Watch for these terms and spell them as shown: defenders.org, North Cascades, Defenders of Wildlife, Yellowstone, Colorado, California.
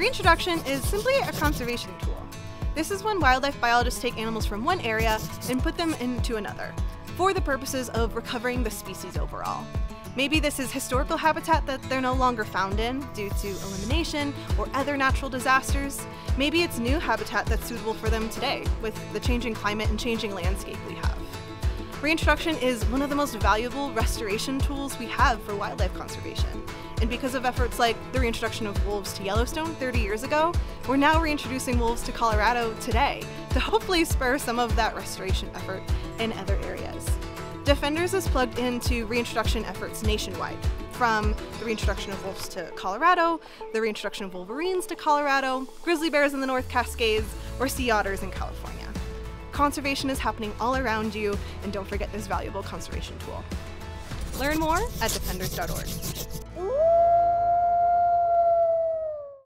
Reintroduction is simply a conservation tool. This is when wildlife biologists take animals from one area and put them into another, for the purposes of recovering the species overall. Maybe this is historical habitat that they're no longer found in due to elimination or other natural disasters. Maybe it's new habitat that's suitable for them today with the changing climate and changing landscape we have. Reintroduction is one of the most valuable restoration tools we have for wildlife conservation. And because of efforts like the reintroduction of wolves to Yellowstone 30 years ago, we're now reintroducing wolves to Colorado today to hopefully spur some of that restoration effort in other areas. Defenders is plugged into reintroduction efforts nationwide, from the reintroduction of wolves to Colorado, the reintroduction of wolverines to Colorado, grizzly bears in the North Cascades, or sea otters in California. Conservation is happening all around you, and don't forget this valuable conservation tool. Learn more at defenders.org.